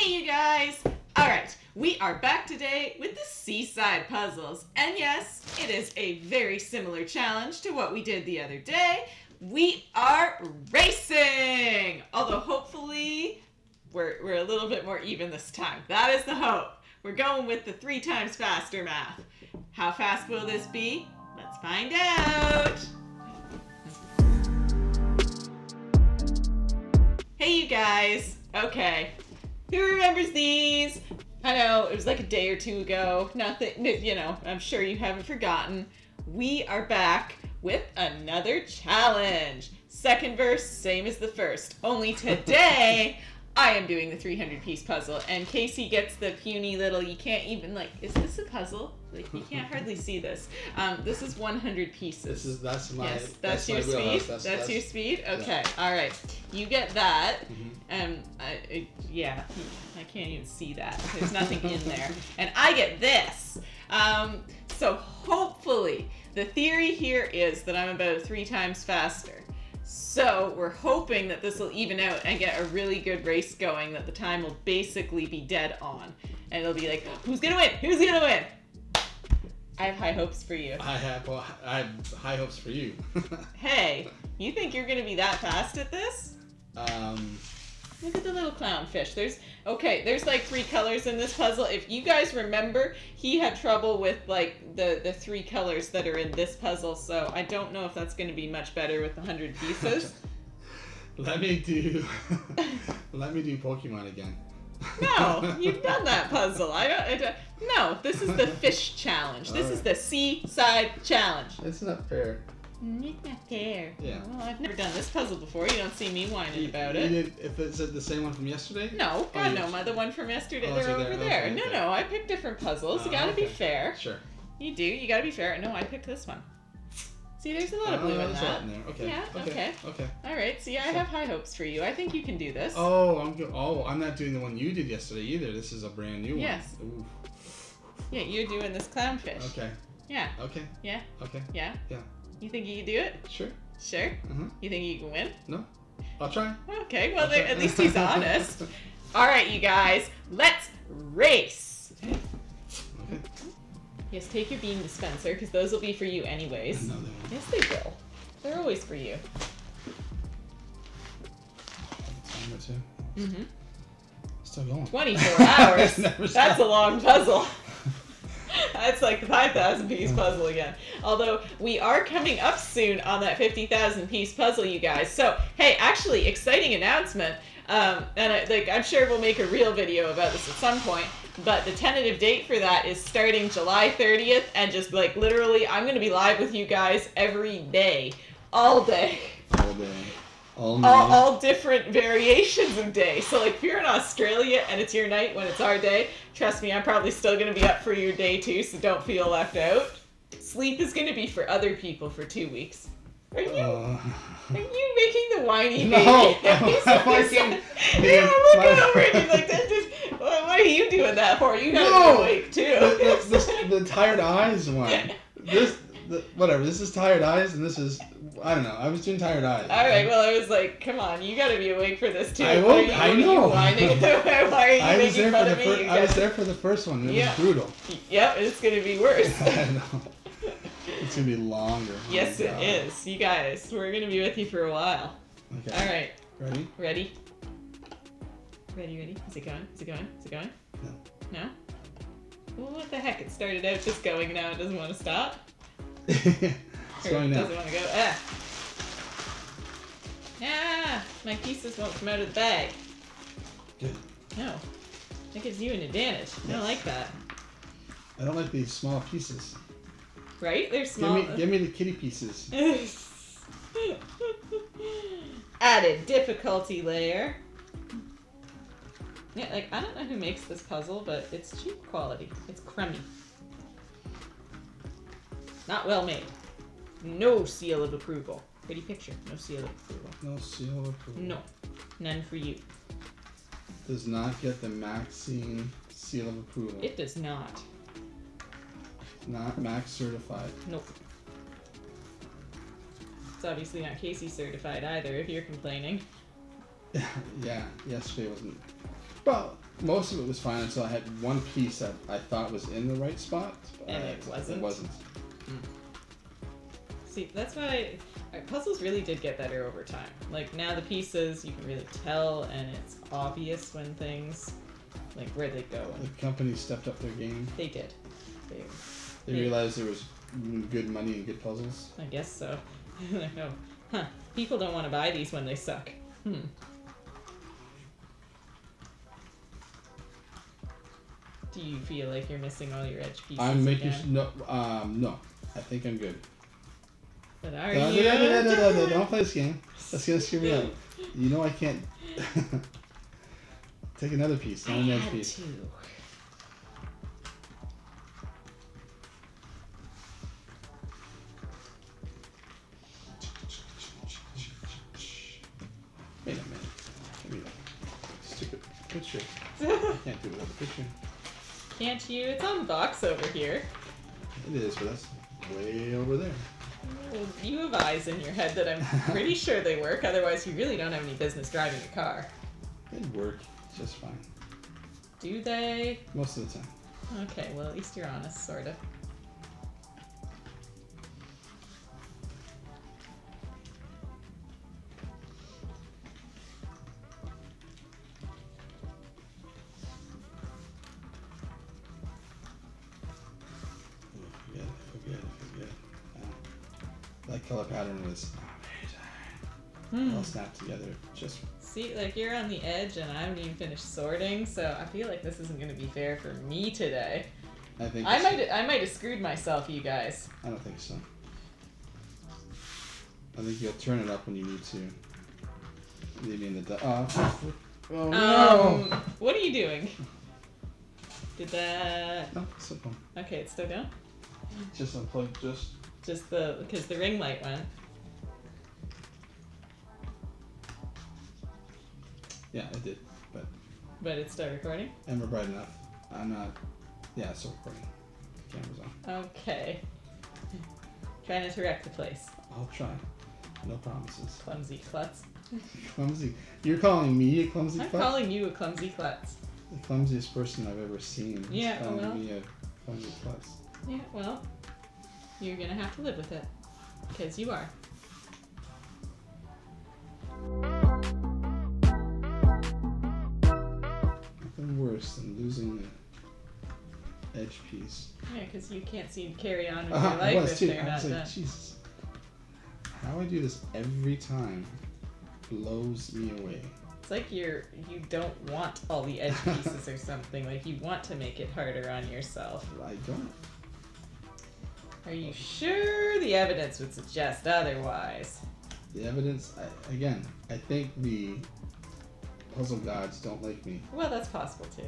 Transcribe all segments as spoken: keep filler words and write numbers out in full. Hey you guys! Alright, we are back today with the Seaside Puzzles. And yes, it is a very similar challenge to what we did the other day. We are racing! Although hopefully we're, we're a little bit more even this time. That is the hope. We're going with the three times faster math. How fast will this be? Let's find out! Hey you guys! Okay. Who remembers these? I know, it was like a day or two ago. Nothing, you know, I'm sure you haven't forgotten. We are back with another challenge. Second verse, same as the first. Only today, I am doing the three hundred piece puzzle, and Casey gets the puny little, you can't even, like, is this a puzzle? Like, you can't hardly see this. Um, this is one hundred pieces. This is, that's my, yes, that's, that's your my speed. Wheelhouse. That's, that's, that's your speed? Okay, yeah. All right. You get that. Mm-hmm. Um, I, I, yeah, I can't even see that. There's nothing in there. And I get this. Um, so hopefully, the theory here is that I'm about three times faster. So we're hoping that this will even out and get a really good race going, that the time will basically be dead on. And it'll be like, who's gonna win? Who's gonna win? I have high hopes for you. I have, well, I have high hopes for you. Hey, you think you're gonna be that fast at this? Um... Look at the little clownfish. There's, okay, there's like three colors in this puzzle. If you guys remember, he had trouble with like the, the three colors that are in this puzzle, so I don't know if that's going to be much better with one hundred pieces. Let me do, let me do Pokemon again. No, you've done that puzzle. I don't, I don't, no, this is the fish challenge. This right. is the seaside challenge. It's not fair. It's not fair. Yeah. Well, I've never done this puzzle before. You don't see me whining you, about you it. Did, if it's the same one from yesterday? No. God, oh, no. My, the one from yesterday, oh, they're over there. there. Okay, no, okay. no. I picked different puzzles. Uh, you gotta okay. be fair. Sure. You do. You gotta be fair. No, I picked this one. See, there's a lot of blue know, in that. In there. Okay. Yeah. Okay. Okay. okay. All right. See, I so. have high hopes for you. I think you can do this. Oh, I'm good. Oh, I'm not doing the one you did yesterday either. This is a brand new yes. one. Yes. Yeah, you're doing this clownfish. Okay. Yeah. Okay. Yeah. Okay. Yeah. Yeah. You think you can do it? Sure. Sure? Uh-huh. You think you can win? No. I'll try. Okay, well, try. At least he's honest. All right, you guys, let's race. Okay. Yes, take your bean dispenser, because those will be for you anyways. No, they won't. Yes, they will. They're always for you. Mm-hmm. Still going. twenty-four hours. That's a long puzzle. That's like the five thousand piece puzzle again. Although, we are coming up soon on that fifty thousand piece puzzle, you guys. So, hey, actually, exciting announcement. Um, and I, like, I'm sure we'll make a real video about this at some point. But the tentative date for that is starting July thirtieth. And just, like, literally, I'm going to be live with you guys every day. All day. All day. All, all, all different variations of day. So, like, if you're in Australia and it's your night when it's our day, trust me, I'm probably still going to be up for your day, too, so don't feel left out. Sleep is going to be for other people for two weeks. Are you, uh, are you making the whiny no, baby? No, I'm fucking... Yeah, I'm looking over and you're like, that just, well, what are you doing that for? You gotta no, be awake, too. the, the, the, the tired eyes one. This... The, whatever, this is tired eyes, and this is, I don't know, I was doing tired eyes. Alright, well, I was like, come on, you gotta be awake for this, too. I will, you, I know. Why are you, why are you I making was fun of me? First, I was there for the first one, and it yeah. was brutal. Yep, it's gonna be worse. I know. It's gonna be longer. Yes, it is. You guys, we're gonna be with you for a while. Okay. Alright. Ready? Ready? Ready, ready? Is it going? Is it going? Is it going? No. No? Well, what the heck? It started out just going, now it doesn't want to stop. It's going doesn't want to go. Ah. ah! My pieces won't come out of the bag. Good. No. That gives you an advantage. Yes. I don't like that. I don't like these small pieces. Right? They're small. Give me, give me the kitty pieces. Added difficulty layer. Yeah, like, I don't know who makes this puzzle, but it's cheap quality. It's crummy. Not well made. No seal of approval. Pretty picture. No seal of approval. No seal of approval. No. None for you. Does not get the Maxine seal of approval. It does not. Not Max certified. Nope. It's obviously not Casey certified either, if you're complaining. Yeah, yesterday wasn't. Well, most of it was fine until I had one piece that I thought was in the right spot. But and it wasn't. It wasn't. Mm. See, that's why right, puzzles really did get better over time. Like now the pieces, you can really tell, and it's obvious when things, like where they go. The company stepped up their game. They did. They, they, they realized there was good money and good puzzles. I guess so. I don't know. Huh. People don't want to buy these when they suck. Hmm. Do you feel like you're missing all your edge pieces? I'm making again? no. Um, no, I think I'm good. But are no, you? No, no, no, no, no, no! Don't play this game. That's gonna screw me up. You know I can't. Take another piece. Not another piece. Two. Wait a minute. Give me a stupid picture. I can't do it without the picture. Can't you? It's on the box over here. It is, but that's way over there. Well, you have eyes in your head that I'm pretty sure they work. Otherwise, you really don't have any business driving a car. They'd work just fine. Do they? Most of the time. Okay, well, at least you're honest, sort of. Color pattern was hmm. all snapped together. Just see, like you're on the edge, and I haven't even finished sorting, so I feel like this isn't going to be fair for me today. I think I might, I might have screwed myself, you guys. I don't think so. I think you'll turn it up when you need to. Leave me in the uh, oh. Oh no! Um, what are you doing? Did that? No, it's still down. Okay, it's still down. Just unplugged. Just. Just the, because the ring light went. Yeah, it did, but. But it's still recording? And we're bright enough. I'm not, yeah, it's still recording. The camera's on. Okay. Trying to direct the place. I'll try. No promises. Clumsy klutz. Clumsy. You're calling me a clumsy klutz? I'm calling you a clumsy klutz. The clumsiest person I've ever seen. Yeah, is calling well, me a clumsy klutz. Yeah, well. You're gonna have to live with it, because you are. Nothing worse than losing the edge piece. Yeah, because you can't seem to carry on with uh, your life if too. they're I not was like, Jesus, how I do this every time blows me away. It's like you're, you don't want all the edge pieces or something. Like you want to make it harder on yourself. I don't. Are you sure the evidence would suggest otherwise? The evidence, I, again, I think the puzzle gods don't like me. Well, that's possible too.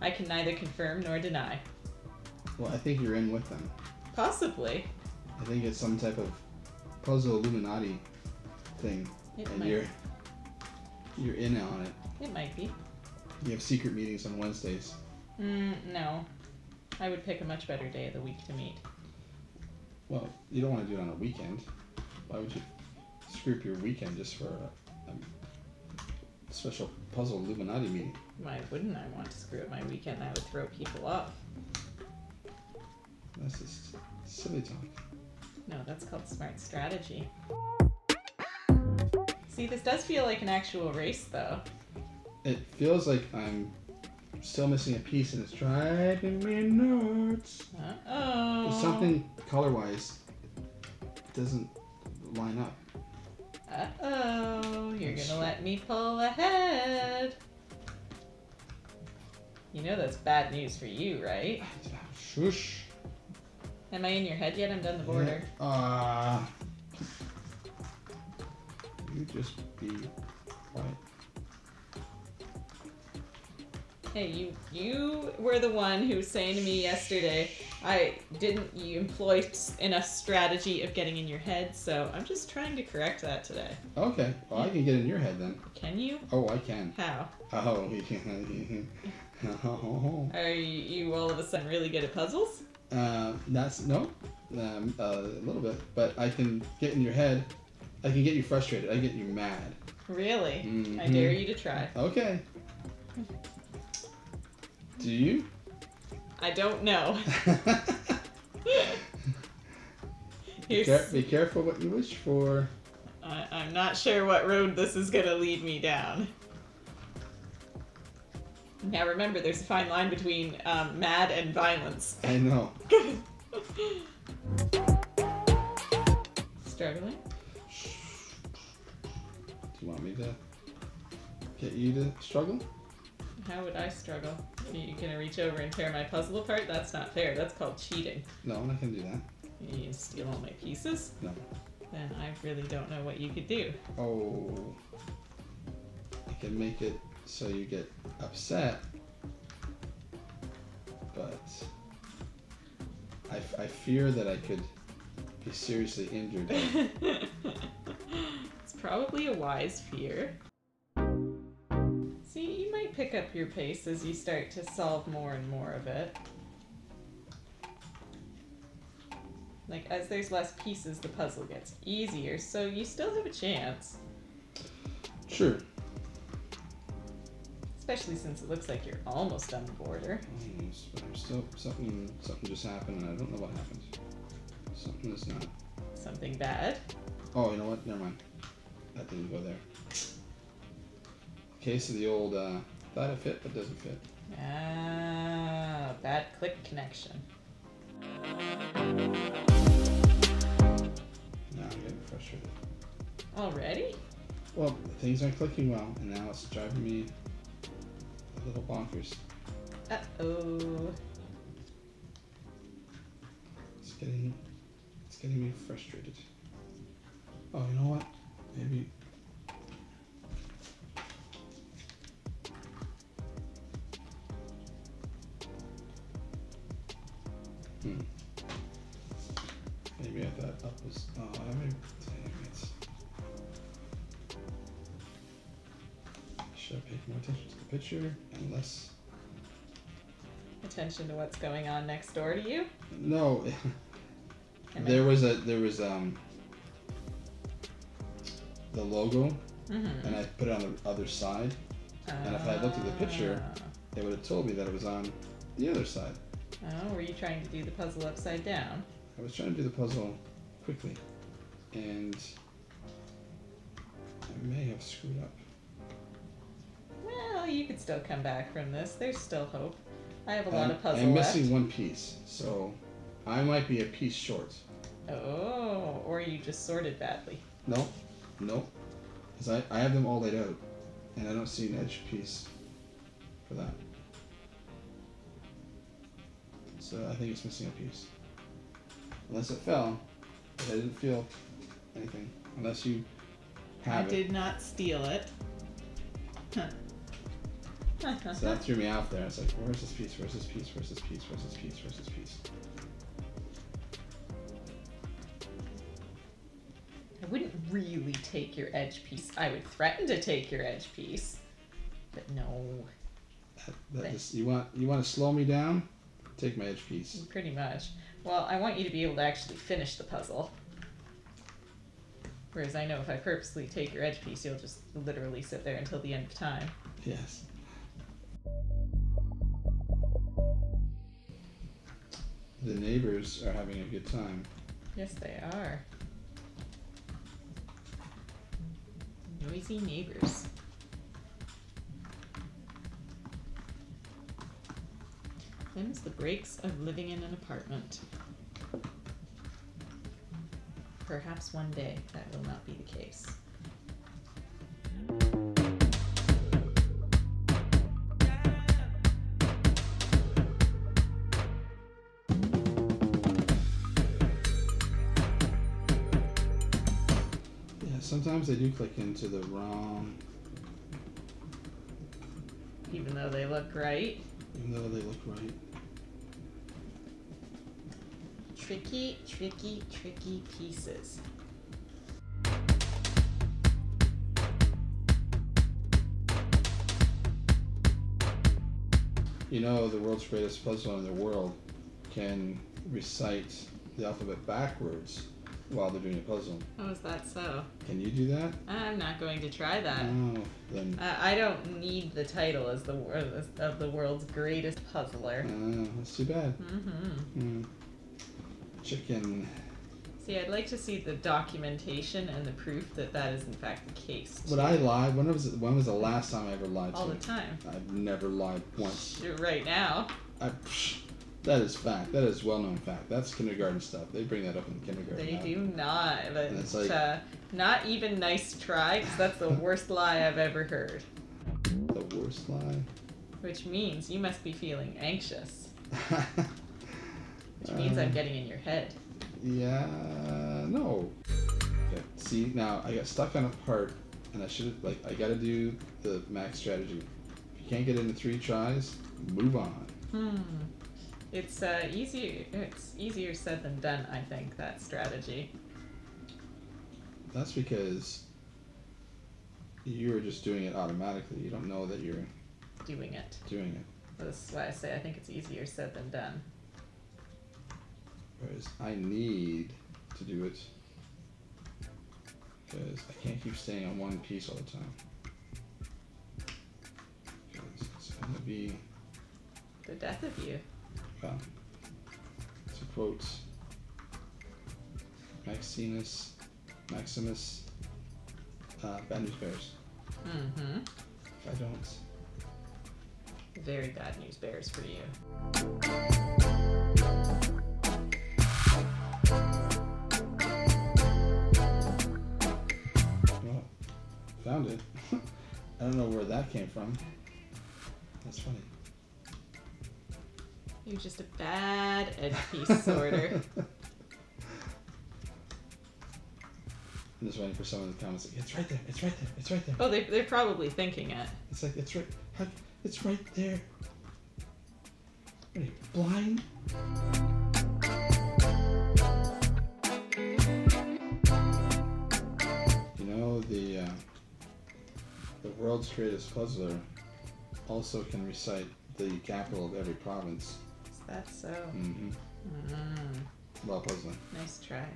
I can neither confirm nor deny. Well, I think you're in with them. Possibly. I think it's some type of puzzle Illuminati thing, it and might. you're you're in on it. It might be. You have secret meetings on Wednesdays. Mm, no, I would pick a much better day of the week to meet. Well, you don't want to do it on a weekend. Why would you screw up your weekend just for a, a special puzzle Illuminati meeting? Why wouldn't I want to screw up my weekend? I would throw people off. That's just silly talk. No, that's called smart strategy. See, this does feel like an actual race, though. It feels like I'm still missing a piece, and it's driving me nuts. Uh-oh. There's something color-wise doesn't line up. Uh-oh. You're gonna let me pull ahead. You know that's bad news for you, right? Shush. Am I in your head yet? I'm done the border. Yeah. Uh, you just be quiet. Hey, you you were the one who was saying to me yesterday, I didn't you employ enough strategy of getting in your head, so I'm just trying to correct that today. Okay, well I can get in your head then. Can you? Oh, I can. How? Oh, oh. Are you, you all of a sudden really good at puzzles? Uh, that's, no, um, uh, a little bit, but I can get in your head. I can get you frustrated. I can get you mad. Really? Mm-hmm. I dare you to try. Okay. Do you? I don't know. Be, care be careful what you wish for. I I'm not sure what road this is going to lead me down. Now remember, there's a fine line between um, mad and violence. I know. Struggling? Do you want me to get you to struggle? How would I struggle? Are you going to reach over and tear my puzzle apart? That's not fair. That's called cheating. No, I'm not going to do that. Are you going to steal all my pieces? No. Then I really don't know what you could do. Oh. I can make it so you get upset, but I, I fear that I could be seriously injured. It's probably a wise fear. See, you might pick up your pace as you start to solve more and more of it. Like, as there's less pieces, the puzzle gets easier, so you still have a chance. Sure. Especially since it looks like you're almost on the border. Almost, but there's still something, something just happened, and I don't know what happened. Something that's not. Something bad? Oh, you know what? Never mind. That didn't go there. Case of the old, uh, thought it fit, but doesn't fit. Ah, bad click connection. Now I'm getting frustrated. Already? Well, things aren't clicking well, and now it's driving me a little bonkers. Uh-oh. It's getting, it's getting me frustrated. Oh, you know what? Maybe... Hmm. Maybe I thought up was... Oh, I mean... Damn it. Should I pay more attention to the picture and less... Attention to what's going on next door to you? No. There was a... There was, um... the logo. Mm-hmm. And I put it on the other side. Uh, and if I looked at the picture, it would have told me that it was on the other side. Oh, were you trying to do the puzzle upside down? I was trying to do the puzzle quickly, and I may have screwed up. Well, you could still come back from this. There's still hope. I have a lot I'm, of puzzle I'm missing left. One piece, so I might be a piece short. Oh, or you just sorted badly. No, no, because I, I have them all laid out, and I don't see an edge piece for that. So I think it's missing a piece. Unless it fell, but I didn't feel anything. Unless you have I it. Did not steal it. Huh. So that threw me out there. It's like, where's this piece, where's this piece, where's this piece, where's this piece, where's this piece? I wouldn't really take your edge piece. I would threaten to take your edge piece, but no. That, that just, you want, you want to slow me down? Take my edge piece. Pretty much. Well, I want you to be able to actually finish the puzzle. Whereas I know if I purposely take your edge piece, you'll just literally sit there until the end of time. Yes. The neighbors are having a good time. Yes, they are. Noisy neighbors. Them's the breaks of living in an apartment. Perhaps one day that will not be the case. Yeah, sometimes I do click into the wrong... Even though they look right? Even though they look right. Tricky, tricky, tricky pieces. You know, the world's greatest puzzler in the world can recite the alphabet backwards while they're doing a puzzle. How is that so? Can you do that? I'm not going to try that. No, then. Uh, I don't need the title as the as, of the world's greatest puzzler. Oh, uh, that's too bad. Mm-hmm. Mm. Chicken. See, I'd like to see the documentation and the proof that that is in fact the case. Would I lie? When was it, when was the last time I ever lied to you? All the time. I've never lied once. Right now. I. Psh, that is fact. That is well-known fact. That's kindergarten stuff. They bring that up in kindergarten. They now. do not. But it's like, uh, not even nice try, because that's the worst lie I've ever heard. The worst lie? Which means you must be feeling anxious. Which means um, I'm getting in your head. Yeah, no. Okay. See, now I got stuck on a part, and I should have, like, I gotta do the max strategy. If you can't get into three tries, move on. Hmm. It's uh, easier. It's easier said than done, I think, that strategy. That's because you're just doing it automatically. You don't know that you're doing it. Doing it. That's why I say I think it's easier said than done. Whereas I need to do it because I can't keep staying on one piece all the time. Because it's gonna be the death of you. Um, to quote Maximus, Maximus, uh, Bad News Bears. Mm-hmm. If I don't. Very bad news bears for you. Well, found it. I don't know where that came from. That's funny. You're just a bad edge piece sorter. I'm just waiting for someone in the comments like, it's right there, it's right there, it's right there. Oh, they, they're probably thinking it. It's like, it's right, it's right there. What are you, blind? You know, the, uh, the world's greatest puzzler also can recite the capital of every province. That's so. Mm-hmm. Mm. Well, puzzling. Nice try.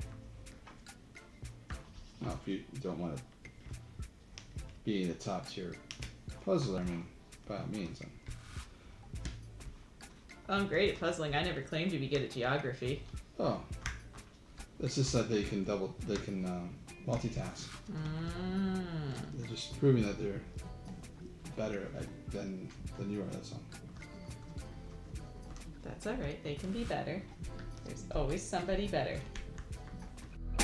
Well, if you don't want to be the top tier puzzler, I mean, by all means. I'm... Well, I'm great at puzzling. I never claimed to be good at geography. Oh, it's just that they can double, they can um, multitask. Mm. They're just proving that they're better at, than than you are. That's all. That's all right. They can be better. There's always somebody better. Pieces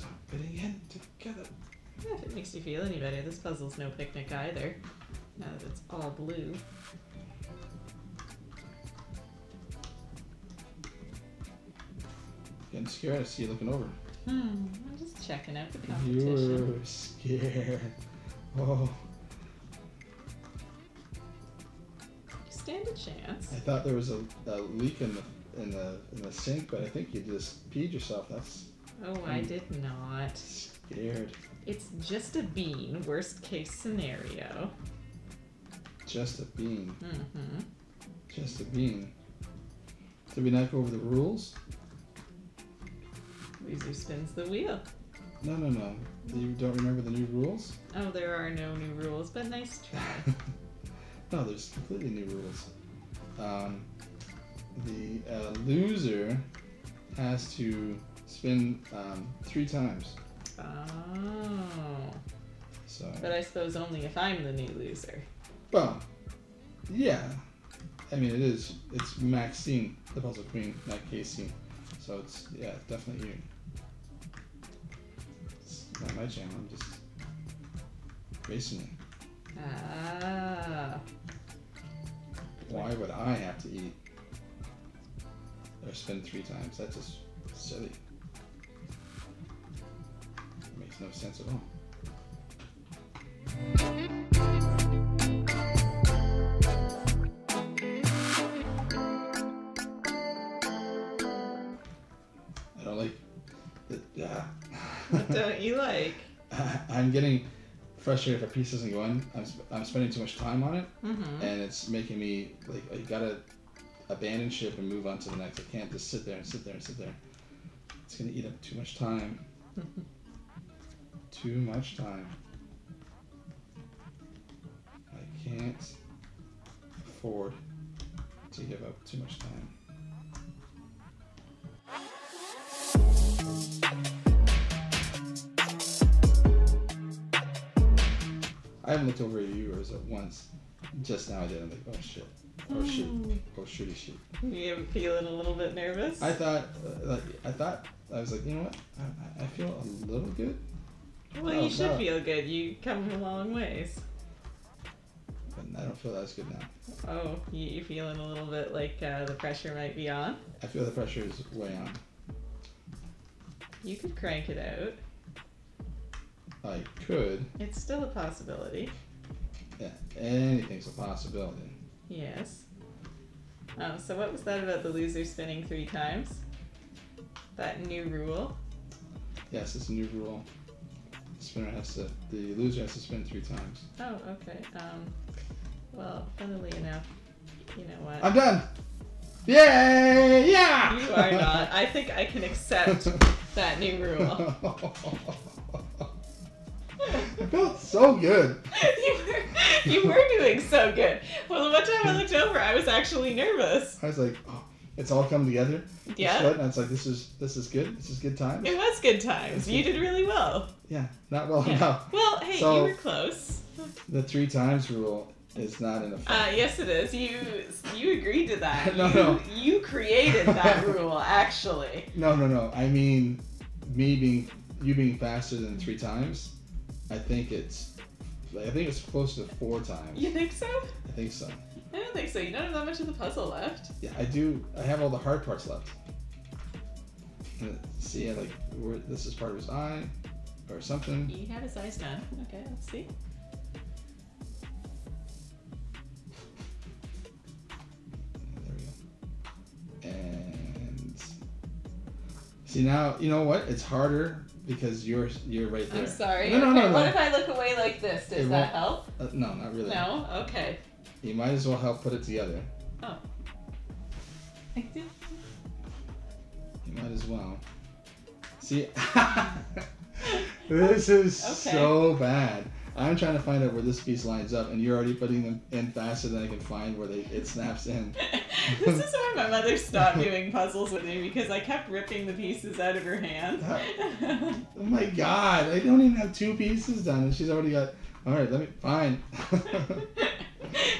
are fitting in together. Yeah, if it makes you feel any better, this puzzle's no picnic either. Now that it's all blue. Getting scared. I see you looking over. Hmm. I'm just checking out the competition. You're scared. Oh. You stand a chance. I thought there was a, a leak in the in the in the sink, but I think you just peed yourself. That's. Oh, I did not. Scared. It's just a bean. Worst case scenario. Just a bean. Mm-hmm. Just a bean. Did we not go over the rules? Loser spins the wheel. No, no, no. You don't remember the new rules? Oh, there are no new rules, but nice try. No, there's completely new rules. Um, the uh, loser has to spin um, three times. Oh. So. But I suppose only if I'm the new loser. Well, yeah. I mean, it is. It's Maxine, the puzzle queen, not Casey. So it's, yeah, definitely you. It's not my channel, I'm just racing it. Ah. Why would I have to eat or spend three times? That's just silly. It makes no sense at all. I don't like What don't you like? I'm getting frustrated if a piece doesn't go in. I'm, I'm spending too much time on it, mm-hmm. and it's making me, like, I gotta abandon ship and move on to the next. I can't just sit there and sit there and sit there. It's gonna eat up too much time. Too much time. I can't afford to give up too much time. I haven't looked over reviewers at once. Just now I did. I'm like, oh shit. Oh shoot. Oh shooty shoot. You feeling a little bit nervous? I thought, uh, like, I thought, I was like, you know what? I, I feel a little good. Well, oh, you should no. feel good. You come a long ways. But I don't feel as good now. Oh, you, you feeling a little bit like uh, the pressure might be on? I feel the pressure is way on. You could crank it out. I could. It's still a possibility. Yeah, anything's a possibility. Yes. Um, so what was that about the loser spinning three times? That new rule? Yes, it's a new rule. The spinner has to, the loser has to spin three times. Oh, okay. Um, well, funnily enough, you know what? I'm done! Yay! Yeah! You are not. I think I can accept that new rule. It felt so good. You were, you were doing so good. Well, the one time I looked over, I was actually nervous. I was like, oh, it's all come together. Yeah. And I was like, this is this is good. This is good times. It was good times. You did really well. Yeah, not well yeah. enough. Well, hey, so, you were close. The three times rule is not in effect. Uh, yes, it is. You you agreed to that. no, you, no. You created that rule, actually. No, no, no. I mean, me being you being faster than three times. I think it's, like, I think it's close to four times. You think so? I think so. I don't think so. You don't have that much of the puzzle left. Yeah, I do. I have all the hard parts left. See, I like where, this is part of his eye, or something. You have his eyes done. Okay, let's see. There we go. And see now, you know what? It's harder. Because you're you're right there. I'm sorry. No, no, okay. no, no. What if I look away like this? Does it that help? Uh, no, not really. No? Okay. You might as well help put it together. Oh. I do. You might as well. See? This is okay. so bad. I'm trying to find out where this piece lines up, and you're already putting them in faster than I can find where they it snaps in. This is why my mother stopped doing puzzles with me, because I kept ripping the pieces out of her hand. Oh my god, I don't even have two pieces done, and she's already got, alright, let me, fine.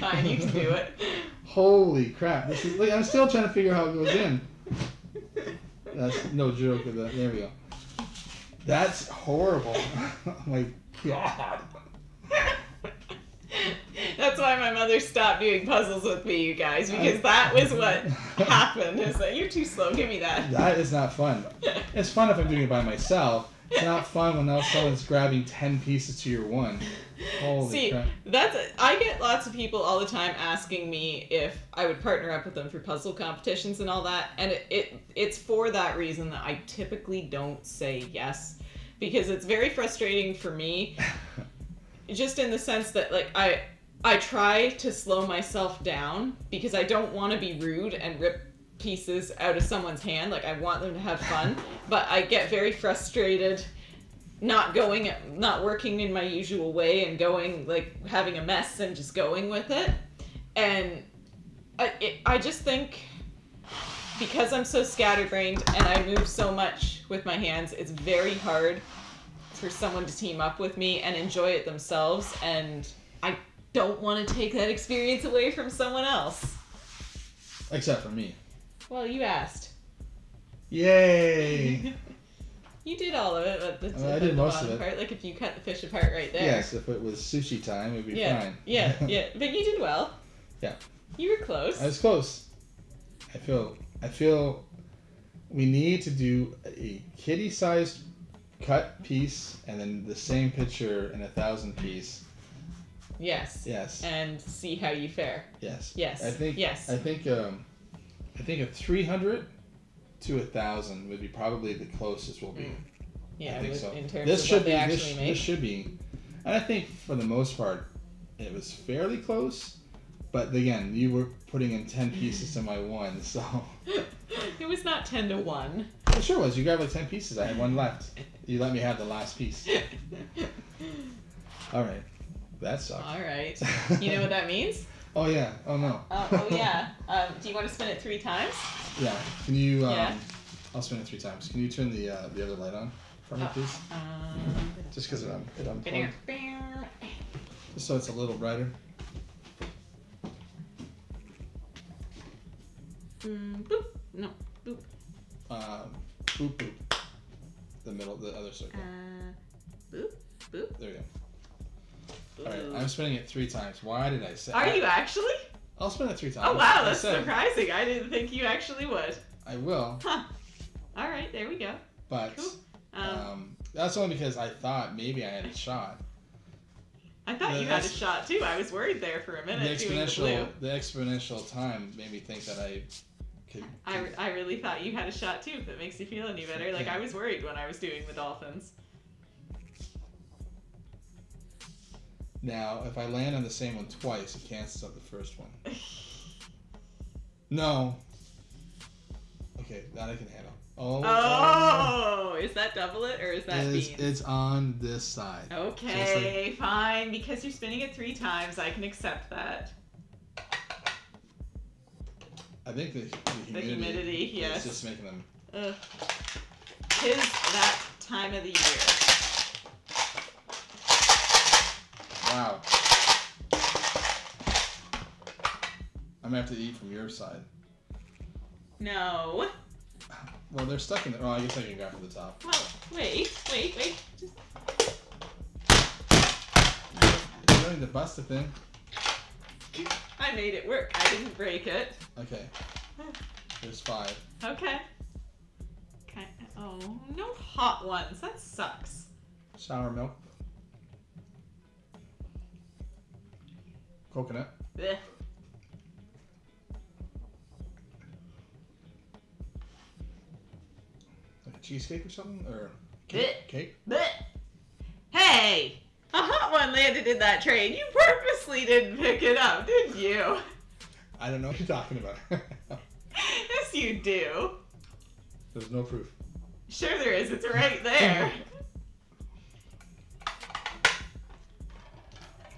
I need to do it. Holy crap, this is, like, I'm still trying to figure out how it goes in. That's no joke with that, there we go. That's horrible. Oh my god. That's why my mother stopped doing puzzles with me, you guys, because that was what happened. Is that you're too slow? Give me that. That is not fun. It's fun if I'm doing it by myself. It's not fun when now someone's grabbing ten pieces to your one. Holy See, crap. that's a, I get lots of people all the time asking me if I would partner up with them for puzzle competitions and all that, and it, it it's for that reason that I typically don't say yes, because it's very frustrating for me. Just in the sense that, like, I I try to slow myself down because I don't want to be rude and rip pieces out of someone's hand. Like, I want them to have fun, but I get very frustrated not going, not working in my usual way and going, like, having a mess and just going with it. And I, it, I just think because I'm so scatterbrained and I move so much with my hands, it's very hard for someone to team up with me and enjoy it themselves, and I don't want to take that experience away from someone else. Except for me. Well, you asked. Yay! You did all of it, but the, uh, I did the most bottom of it. part, like if you cut the fish apart right there. Yes, if it was sushi time, it would be yeah, fine. Yeah, yeah, but you did well. Yeah. You were close. I was close. I feel, I feel we need to do a kitty-sized cut piece and then the same picture in a thousand piece. Yes. Yes. And see how you fare. Yes. Yes. I think. Yes. I think. Um, I think a three hundred to a thousand would be probably the closest we'll be. Mm. Yeah, I think so. In terms this of should what be, they actually this, make. This should be. And I think for the most part, it was fairly close. But again, you were putting in ten pieces to my one, so. It was not ten to one. It sure was. You grabbed like ten pieces. I had one left. You let me have the last piece. All right. That sucks. All right. You know what that means? Oh, yeah. Oh, no. Oh, oh yeah. Um, do you want to spin it three times? Yeah. Can you, um, yeah. I'll spin it three times. Can you turn the uh, the other light on for me, oh, please? Um, Just because it, un it unplugged. Just so it's a little brighter. Mm, boop. No. Boop. Uh, boop, boop. The middle, the other circle. Uh, boop, boop. There we go. Alright, I'm spinning it three times. Why did I say Are I, you actually? I'll spin it three times. Oh wow, that's I surprising. I didn't think you actually would. I will. Huh. Alright, there we go. But cool. um, um, that's only because I thought maybe I had a shot. I thought the you had a shot too. I was worried there for a minute. The exponential doing the, blue. the exponential time made me think that I could, could I, re I really thought you had a shot too, if it makes you feel any better. Like I was worried when I was doing the dolphins. Now, if I land on the same one twice, it cancels out the first one. No. Okay, that I can handle. Oh. Oh, is that double it or is that it's, bean? It's on this side. Okay, so like, fine. Because you're spinning it three times, I can accept that. I think the, the humidity. The humidity, yes. It's just making them. Ugh. 'Tis that time of the year. Wow. I'm going to have to eat from your side. No. Well, they're stuck in there. Oh, I guess I can grab from the top. Well, wait, wait, wait. Just... You're going to bust the thing. I made it work. I didn't break it. Okay. There's five. Okay. Okay. Oh, no hot ones. That sucks. Sour milk. Coconut. Blech. Like a cheesecake or something? Or cake? Blech. Cake? Blech. Hey! A hot one landed in that train. You purposely didn't pick it up, did you? I don't know what you're talking about. Yes, you do. There's no proof. Sure there is. It's right there.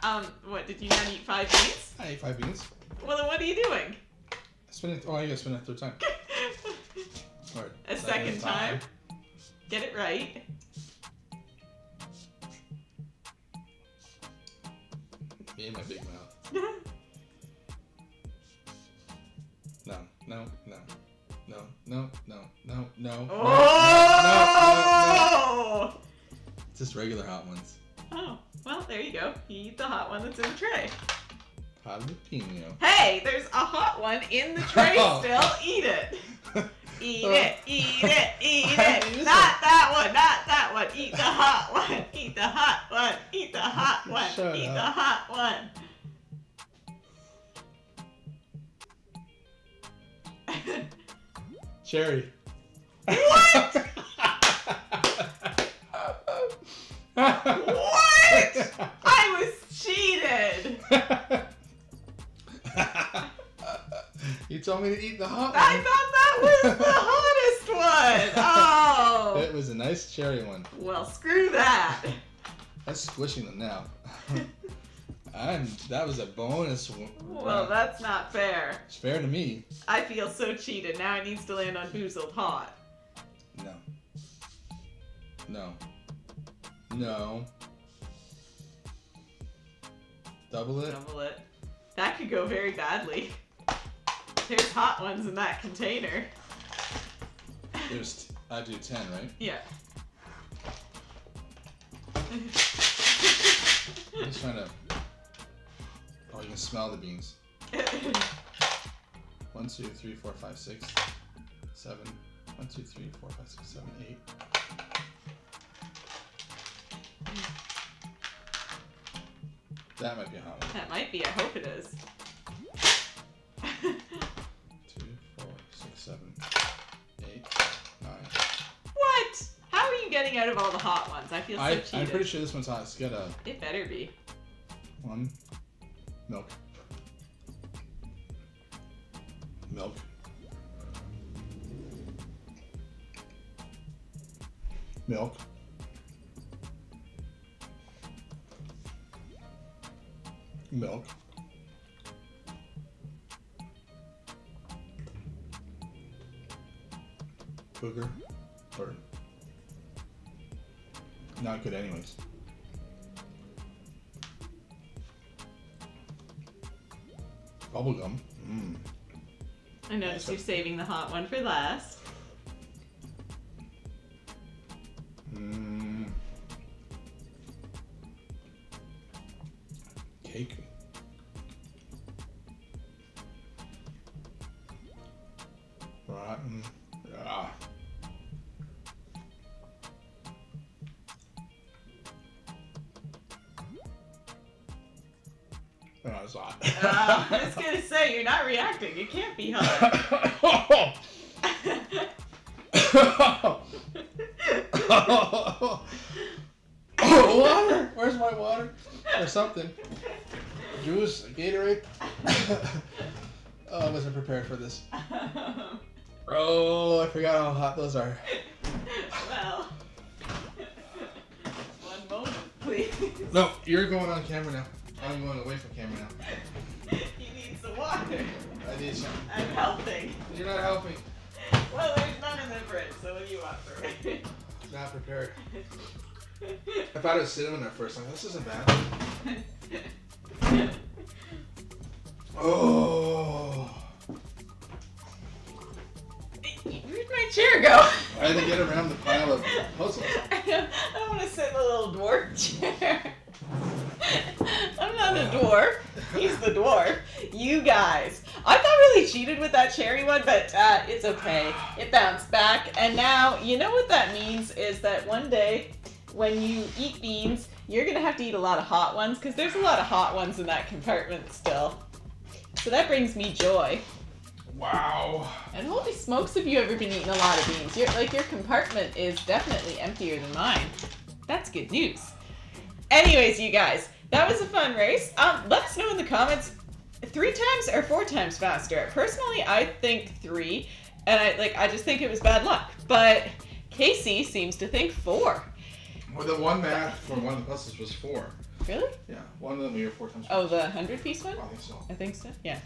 Um, what, did you not eat five beans? I ate five beans. Well, then what are you doing? I spin it, oh, I gotta spin it a third time. All right, a second time. time. Get it right. Me and my big mouth. No, no, no, no, no, no, no, no, oh! no, no, no, no. Just regular hot ones. Oh. Well, there you go. You eat the hot one that's in the tray. Jalapeno. Hey, there's a hot one in the tray oh. still. Eat it. Eat it. Eat it. Eat it. Not that one. Not that one. Eat the hot one. Eat the hot one. Eat the hot one. Shut eat up. the hot one. Cherry. What? What? I was cheated! You told me to eat the hot one. I thought that was the hottest one! Oh! It was a nice cherry one. Well, screw that! I'm squishing them now. I'm, that was a bonus one. Well, that's not fair. It's fair to me. I feel so cheated. Now it needs to land on Boozled Hot. No. No. No. Double it. Double it. That could go very badly. There's hot ones in that container. There's, I do ten, right? Yeah. I'm just trying to, oh, you can smell the beans. One, two, three, four, five, six, seven. One, two, three, four, five, six, seven, eight. That might be a hot one. That might be. I hope it is. Two, four, six, seven, eight, nine. What? How are you getting out of all the hot ones. I feel so I, cheated. I'm pretty sure this one's hot. It's got a... It better be. One. Milk. Milk. Milk. Milk. Booger. Bird. Not good anyways. Bubblegum. Mmm. I noticed you're saving the hot one for last. Mmm. Cake. Rotten. Ah. Oh, it's hot. uh, I was gonna say, you're not reacting. It can't be hot. Oh, water! Where's my water? Or something. Juice, Gatorade. Oh, I wasn't prepared for this. Oh, I forgot how hot those are. Well. One moment, please. No, you're going on camera now. I'm going away from camera now. You need some water. I need some. I'm helping. You're not helping. Well, there's none in the fridge, so what do you want for me? It's not prepared. I thought it was cinnamon at first. I'm like, this isn't bad. Oh. Where'd my chair go? I had to get around the pile of puzzles. I don't, I don't want to sit in a little dwarf chair. I'm not a dwarf. He's the dwarf. You guys. I thought really cheated with that cherry one, but uh, it's okay. It bounced back. And now, you know what that means is that one day when you eat beans, you're going to have to eat a lot of hot ones because there's a lot of hot ones in that compartment still. So that brings me joy. Wow. And holy smokes, have you ever been eating a lot of beans? You're, like, your compartment is definitely emptier than mine. That's good news. Anyways, you guys, that was a fun race. Um, let us know in the comments, three times or four times faster. Personally, I think three, and I like I just think it was bad luck. But Casey seems to think four. Well, the one math for one of the puzzles was four. Really? Yeah, one of them we were four times. Oh, the hundred piece one? I think so. I think so. Yeah.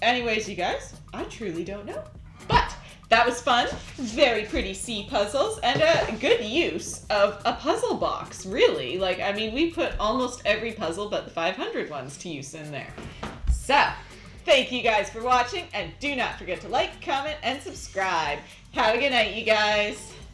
Anyways, you guys, I truly don't know, but that was fun. Very pretty sea puzzles and a good use of a puzzle box, really. Like, I mean, we put almost every puzzle but the five hundred ones to use in there. So, thank you guys for watching and do not forget to like, comment, and subscribe. Have a good night, you guys.